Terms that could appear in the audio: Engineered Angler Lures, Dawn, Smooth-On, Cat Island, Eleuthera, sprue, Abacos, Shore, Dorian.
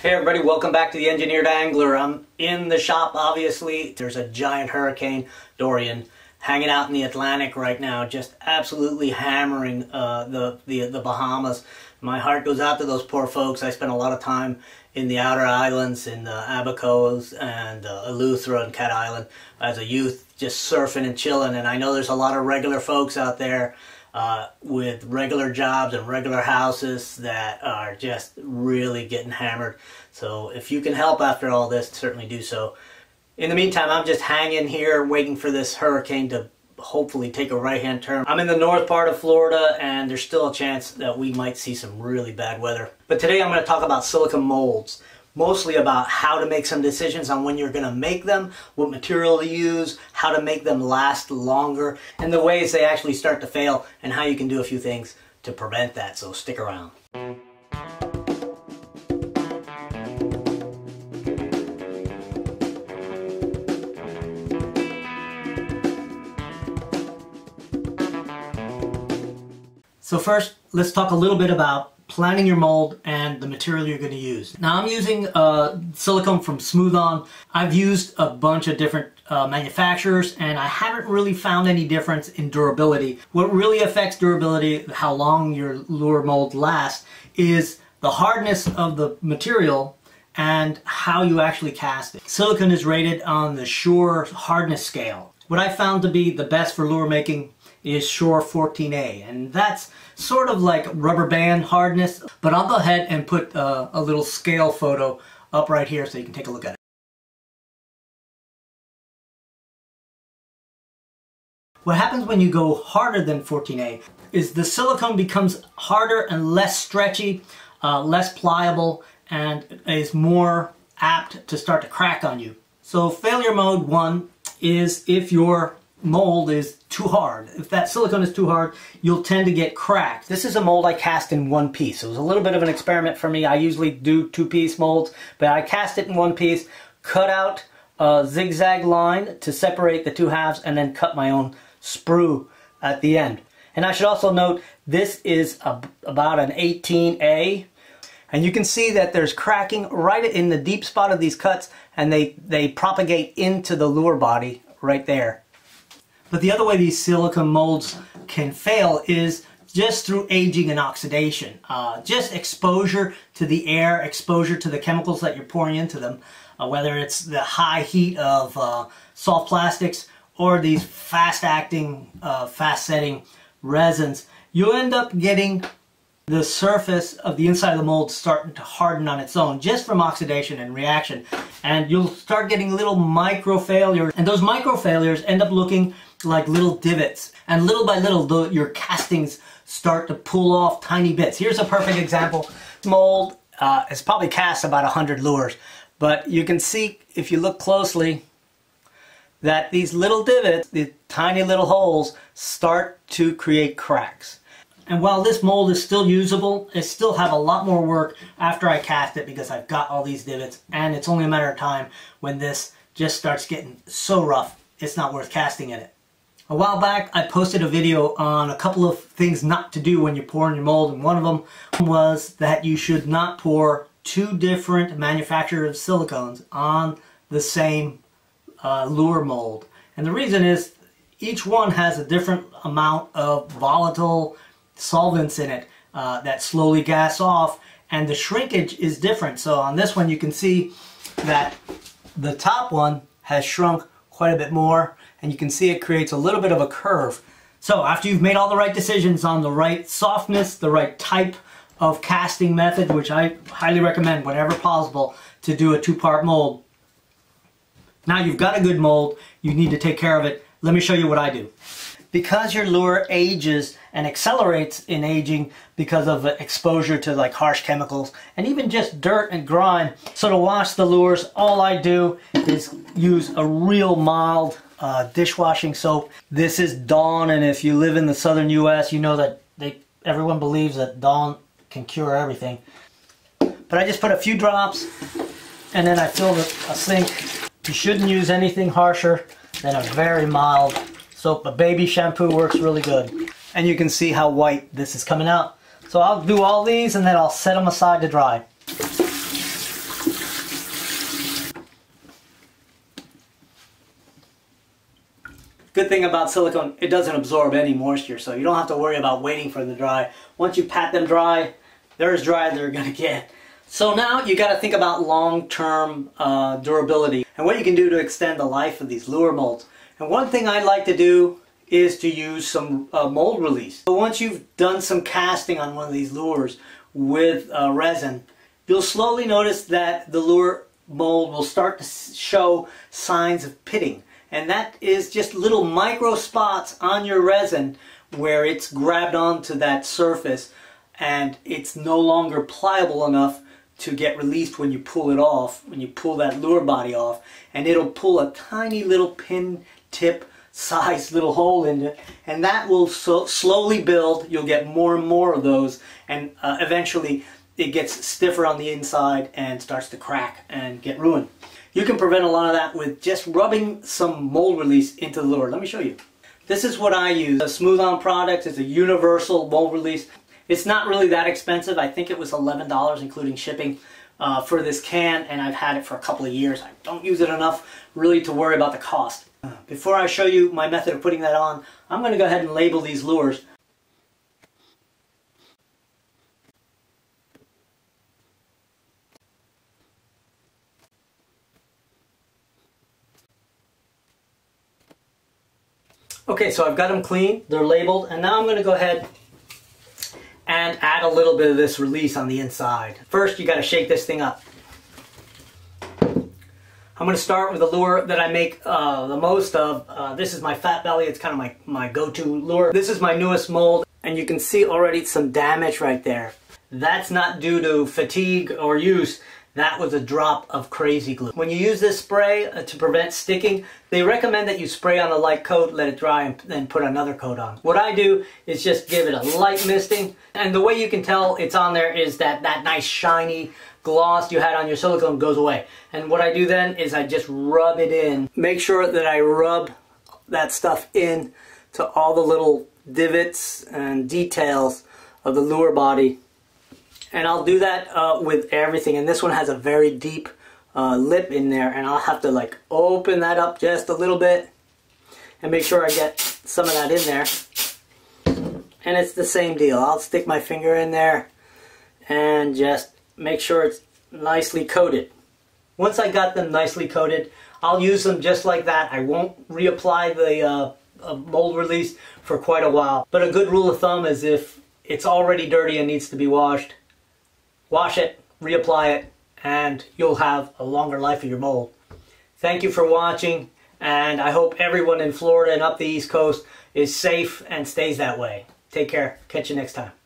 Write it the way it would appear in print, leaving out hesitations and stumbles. Hey everybody, welcome back to the Engineered Angler. I'm in the shop, obviously. There's a giant hurricane, Dorian, hanging out in the Atlantic right now, just absolutely hammering the Bahamas. My heart goes out to those poor folks. I spent a lot of time in the outer islands, in Abacos and Eleuthera and Cat Island as a youth, just surfing and chilling. And I know there's a lot of regular folks out there with regular jobs and regular houses that are just really getting hammered. So if you can help after all this, certainly do so. In the meantime, I'm just hanging here waiting for this hurricane to hopefully take a right-hand turn. I'm in the north part of Florida and there's still a chance that we might see some really bad weather. But today I'm going to talk about silicone molds, mostly about how to make some decisions on when you're going to make them, what material to use, how to make them last longer, and the ways they actually start to fail and how you can do a few things to prevent that. So stick around. So first, let's talk a little bit about planning your mold and the material you're going to use. Now I'm using silicone from Smooth-On. I've used a bunch of different manufacturers and I haven't really found any difference in durability. What really affects durability, how long your lure mold lasts, is the hardness of the material and how you actually cast it. Silicone is rated on the Shore hardness scale. What I found to be the best for lure making is Shore 14A, and that's sort of like rubber band hardness, but I'll go ahead and put a little scale photo up right here so you can take a look at it. What happens when you go harder than 14A is the silicone becomes harder and less stretchy, less pliable, and is more apt to start to crack on you. So failure mode 1 is if your mold is too hard. If that silicone is too hard, you'll tend to get cracked. This is a mold I cast in one piece. It was a little bit of an experiment for me. I usually do two-piece molds, but I cast it in one piece, cut out a zigzag line to separate the two halves, and then cut my own sprue at the end. And I should also note this is about an 18A, and you can see that there's cracking right in the deep spot of these cuts, and they propagate into the lure body right there. But the other way these silicone molds can fail is just through aging and oxidation. Just exposure to the air, exposure to the chemicals that you're pouring into them, whether it's the high heat of soft plastics or these fast-acting, fast-setting resins, you'll end up getting the surface of the inside of the mold starting to harden on its own just from oxidation and reaction. And you'll start getting little micro failures, and those micro failures end up looking like little divots, and little by little your castings start to pull off tiny bits. Here's a perfect example mold. It's probably cast about 100 lures, but you can see if you look closely that these little divots, the tiny little holes, start to create cracks. And while this mold is still usable, I still have a lot more work after I cast it because I've got all these divots, and it's only a matter of time when this just starts getting so rough it's not worth casting in it. A while back, I posted a video on a couple of things not to do when you're pouring your mold, and one of them was that you should not pour two different manufacturers of silicones on the same lure mold. And the reason is each one has a different amount of volatile solvents in it that slowly gas off, and the shrinkage is different. So on this one, you can see that the top one has shrunk quite a bit more, and you can see it creates a little bit of a curve. So after you've made all the right decisions on the right softness, the right type of casting method, which I highly recommend whenever possible to do a two-part mold. Now you've got a good mold, you need to take care of it. Let me show you what I do. Because your lure ages and accelerates in aging because of exposure to like harsh chemicals and even just dirt and grime, so to wash the lures, all I do is use a real mild dishwashing soap. This is Dawn, and if you live in the southern US, you know that everyone believes that Dawn can cure everything. But I just put a few drops and then I fill a sink. You shouldn't use anything harsher than a very mild soap, but baby shampoo works really good. And you can see how white this is coming out. So I'll do all these and then I'll set them aside to dry. Good thing about silicone, it doesn't absorb any moisture, so you don't have to worry about waiting for them to dry. Once you pat them dry, they're as dry as they're going to get. So now you got to think about long-term durability and what you can do to extend the life of these lure molds. And one thing I'd like to do is to use some mold release. So once you've done some casting on one of these lures with resin, you'll slowly notice that the lure mold will start to show signs of pitting. And that is just little micro spots on your resin where it's grabbed onto that surface and it's no longer pliable enough to get released when you pull it off, when you pull that lure body off, and it'll pull a tiny little pin tip size little hole in it, and that will slowly build. You'll get more and more of those, and eventually it gets stiffer on the inside and starts to crack and get ruined. You can prevent a lot of that with just rubbing some mold release into the lure. Let me show you. This is what I use. A Smooth-On product. It's a universal mold release. It's not really that expensive. I think it was $11 including shipping for this can, and I've had it for a couple of years. I don't use it enough really to worry about the cost. Before I show you my method of putting that on, I'm going to go ahead and label these lures. Okay, so I've got them clean, they're labeled, and now I'm going to go ahead and add a little bit of this release on the inside. First, you got to shake this thing up. I'm going to start with a lure that I make the most of. This is my Fat Belly, it's kind of my go-to lure. This is my newest mold, and you can see already some damage right there. That's not due to fatigue or use. That was a drop of crazy glue. When you use this spray to prevent sticking, they recommend that you spray on a light coat, let it dry, and then put another coat on. What I do is just give it a light misting, and the way you can tell it's on there is that that nice shiny gloss you had on your silicone goes away. And what I do then is I just rub it in. Make sure that I rub that stuff in to all the little divots and details of the lure body. And I'll do that with everything, and this one has a very deep lip in there, and I'll have to like open that up just a little bit and make sure I get some of that in there. And it's the same deal. I'll stick my finger in there and just make sure it's nicely coated. Once I got them nicely coated, I'll use them just like that. I won't reapply the mold release for quite a while. But a good rule of thumb is if it's already dirty and needs to be washed, wash it, reapply it, and you'll have a longer life of your mold. Thank you for watching, and I hope everyone in Florida and up the East Coast is safe and stays that way. Take care. Catch you next time.